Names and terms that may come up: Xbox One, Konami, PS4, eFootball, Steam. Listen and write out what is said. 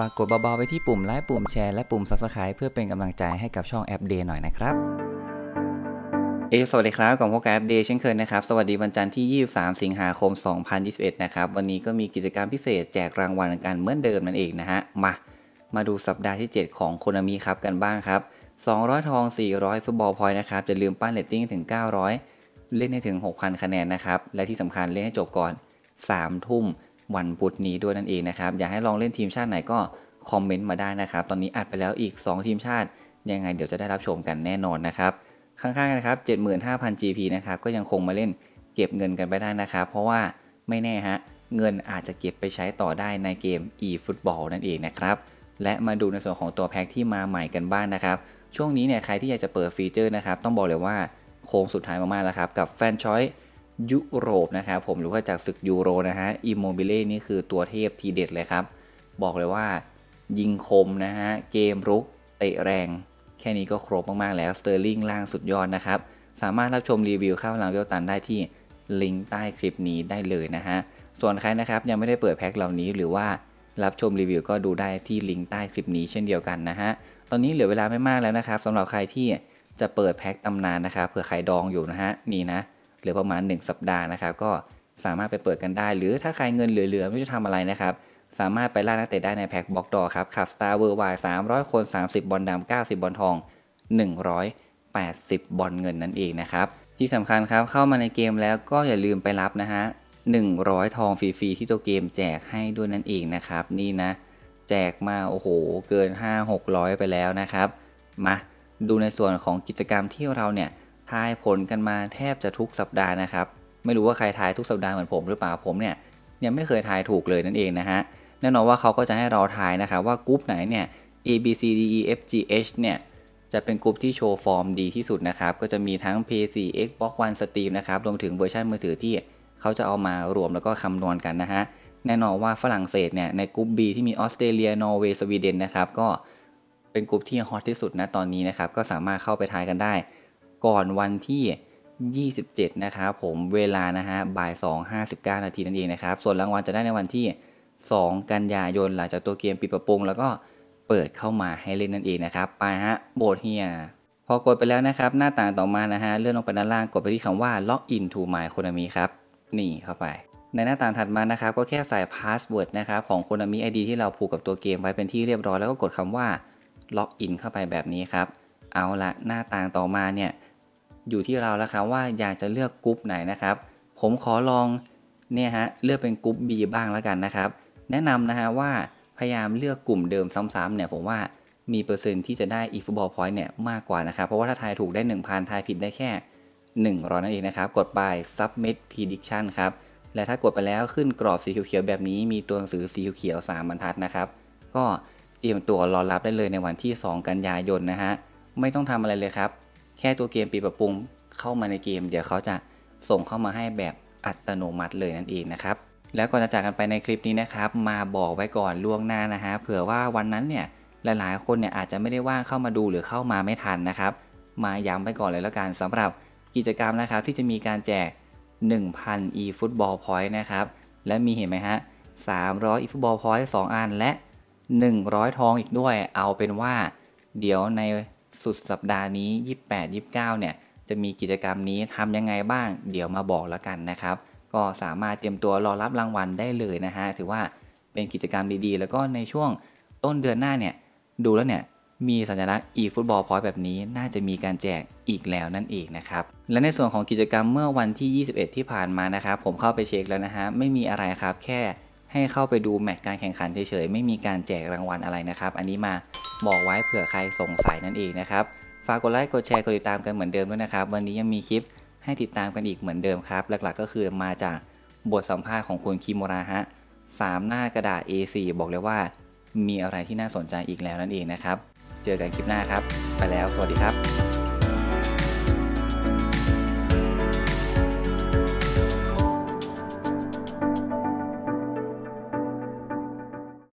ฝากกดเบาๆไปที่ปุ่มไลค์ปุ่มแชร์และปุ่ม Subscribe เพื่อเป็นกำลังใจให้กับช่องแอปเดย์หน่อยนะครับสวัสดีครับกับพวกแอปเดย์เช่นเคยนะครับสวัสดีวันจันทร์ที่23สิงหาคม2021นะครับวันนี้ก็มีกิจกรรมพิเศษแจกรางวัลกันเหมือนเดิมนั่นเองนะฮะมาดูสัปดาห์ที่7ของโคนามิครับกันบ้างครับ200ทอง400ฟุตบอลพอยต์นะครับจะลืมปั้นเรตติ้งถึง900เล่นให้ถึง 6,000 คะแนนนะครับและที่สำคัญเล่นให้จบก่อน3 ทุ่มวันพุธนี้ด้วยนั่นเองนะครับอยากให้ลองเล่นทีมชาติไหนก็คอมเมนต์มาได้นะครับตอนนี้อัดไปแล้วอีก2ทีมชาติยังไงเดี๋ยวจะได้รับชมกันแน่นอนนะครับข้างๆนะครับ 75,000 GP นะครับก็ยังคงมาเล่นเก็บเงินกันไปได้นะครับเพราะว่าไม่แน่ฮะเงินอาจจะเก็บไปใช้ต่อได้ในเกม eFootball นั่นเองนะครับและมาดูในส่วนของตัวแพ็กที่มาใหม่กันบ้าง นะครับช่วงนี้เนี่ยใครที่อยากจะเปิดฟีเจอร์นะครับต้องบอกเลยว่าโค้งสุดท้ายมากๆแล้วครับกับแฟนชอยยุโรปนะครับผมหรือว่าจากศึกยูโรนะฮะอิมโมบิเล่นี่คือตัวเทพทีเด็ดเลยครับบอกเลยว่ายิงคมนะฮะเกมรุกเตะแรงแค่นี้ก็ครบมากๆแล้วสเตอร์ลิงล่างสุดยอดนะครับสามารถรับชมรีวิวข้าวหลังเวลตันได้ที่ลิงก์ใต้คลิปนี้ได้เลยนะฮะส่วนใครนะครับยังไม่ได้เปิดแพ็คเหล่านี้หรือว่ารับชมรีวิวก็ดูได้ที่ลิงก์ใต้คลิปนี้เช่นเดียวกันนะฮะตอนนี้เหลือเวลาไม่มากแล้วนะครับสำหรับใครที่จะเปิดแพ็คตำนานนะครับเผื่อใครดองอยู่นะฮะนี่นะเหลือประมาณ1สัปดาห์นะครับก็สามารถไปเปิดกันได้หรือถ้าใครเงินเหลือไม่รู้จะทำอะไรนะครับสามารถไปล่านักเตะได้ในแพ็คบล็อกดอครับขับสตาร์เวอร์ไว300คน30บอลดำ90บอลทอง180บอลเงินนั่นเองนะครับที่สำคัญครับเข้ามาในเกมแล้วก็อย่าลืมไปรับนะฮะ100ทองฟรีๆที่ตัวเกมแจกให้ด้วยนั่นเองนะครับนี่นะแจกมาโอ้โหเกิน 5-600 ไปแล้วนะครับมาดูในส่วนของกิจกรรมที่เราเนี่ยทายผลกันมาแทบจะทุกสัปดาห์นะครับไม่รู้ว่าใครทายทุกสัปดาห์เหมือนผมหรือเปล่าผมเนี่ยยังไม่เคยทายถูกเลยนั่นเองนะฮะแน่นอนว่าเขาก็จะให้เราทายนะครับว่ากรุ๊ปไหนเนี่ย A B C D E F G H เนี่ยจะเป็นกรุ๊ปที่โชว์ฟอร์มดีที่สุดนะครับก็จะมีทั้ง PS4 Xbox One Steam นะครับรวมถึงเวอร์ชันมือถือที่เขาจะเอามารวมแล้วก็คำนวณกันนะฮะแน่นอนว่าฝรั่งเศสเนี่ยในกรุ๊ป B ที่มีออสเตรเลียนอร์เวย์สวีเดนนะครับก็เป็นกรุ๊ปที่ฮอตที่สุดนะตอนนี้นะครับก็สามารถเข้าไปทายกันได้ก่อนวันที่27นะครับผมเวลานะฮะบ่าย 2:59 นาทีนั่นเองนะครับส่วนรางวัลจะได้ในวันที่2 กันยายนหลังจากตัวเกมปิดปรับปรุงแล้วก็เปิดเข้ามาให้เล่นนั่นเองนะครับไปฮะโบดเฮียพอกดไปแล้วนะครับหน้าต่างต่อมานะฮะเลื่อนลงไปด้านล่างกดไปที่คำว่า Login to My Konami ครับนี่เข้าไปในหน้าต่างถัดมานะครับก็แค่ใส่พาสเวิร์ดนะครับของ Konami ID ที่เราผูกกับตัวเกมไว้เป็นที่เรียบร้อยแล้วก็กดคำว่า Login เข้าไปแบบนี้ครับเอาละหน้าต่างต่อมาเนี่ยอยู่ที่เราแล้วครับว่าอยากจะเลือกกรุ๊ปไหนนะครับผมขอลองเนี่ยฮะเลือกเป็นกรุ๊ป B บ้างแล้วกันนะครับแนะนำนะฮะว่าพยายามเลือกกลุ่มเดิมซ้ำๆเนี่ยผมว่ามีเปอร์เซ็นต์ที่จะได้ eFootball Point เนี่ยมากกว่านะครับเพราะว่าถ้าทายถูกได้ 1,000 ทายผิดได้แค่100นั่นเองนะครับกดไป submit prediction ครับและถ้ากดไปแล้วขึ้นกรอบสีเขียวๆแบบนี้มีตัวหนังสือสีเขียว3บรรทัดนะครับก็เตรียมตัวรอรับได้เลยในวันที่2กันยายนนะฮะไม่ต้องทำอะไรเลยครับแค่ตัวเกมปีปรับปรุงเข้ามาในเกมเดี๋ยวเขาจะส่งเข้ามาให้แบบอัตโนมัติเลยนั่นเองนะครับแล้วก่อนจะจากกันไปในคลิปนี้นะครับมาบอกไว้ก่อนล่วงหน้านะฮะเผื่อว่าวันนั้นเนี่ยหลายๆคนเนี่ยอาจจะไม่ได้ว่างเข้ามาดูหรือเข้ามาไม่ทันนะครับมาย้ำไปก่อนเลยแล้วกันสำหรับกิจกรรมนะครับที่จะมีการแจก 1,000 eFootball Point นะครับและมีเห็นไหมฮะ300 eFootball Point 2 อันและ100ทองอีกด้วยเอาเป็นว่าเดี๋ยวในสุดสัปดาห์นี้28-29เนี่ยจะมีกิจกรรมนี้ทำยังไงบ้างเดี๋ยวมาบอกแล้วกันนะครับก็สามารถเตรียมตัวรอรับรางวัลได้เลยนะฮะถือว่าเป็นกิจกรรมดีๆแล้วก็ในช่วงต้นเดือนหน้าเนี่ยดูแล้วเนี่ยมีสัญลักษณ์ eFootball Point แบบนี้น่าจะมีการแจกอีกแล้วนั่นเองนะครับและในส่วนของกิจกรรมเมื่อวันที่21ที่ผ่านมานะครับผมเข้าไปเช็คแล้วนะฮะไม่มีอะไรครับแค่ให้เข้าไปดูแมตช์การแข่งขันเฉยๆไม่มีการแจกรางวัลอะไรนะครับอันนี้มาบอกไว้เผื่อใครสงสัยนั่นเองนะครับฝากกดไลค์กดแชร์กดติดตามกันเหมือนเดิมด้วยนะครับวันนี้ยังมีคลิปให้ติดตามกันอีกเหมือนเดิมครับหลักๆก็คือมาจากบทสัมภาษณ์ของคุณคิโมระฮะ3หน้ากระดาษ A4 บอกเลยว่ามีอะไรที่น่าสนใจอีกแล้วนั่นเองนะครับเจอกันคลิปหน้าครับไปแล้วสวัสดีครับ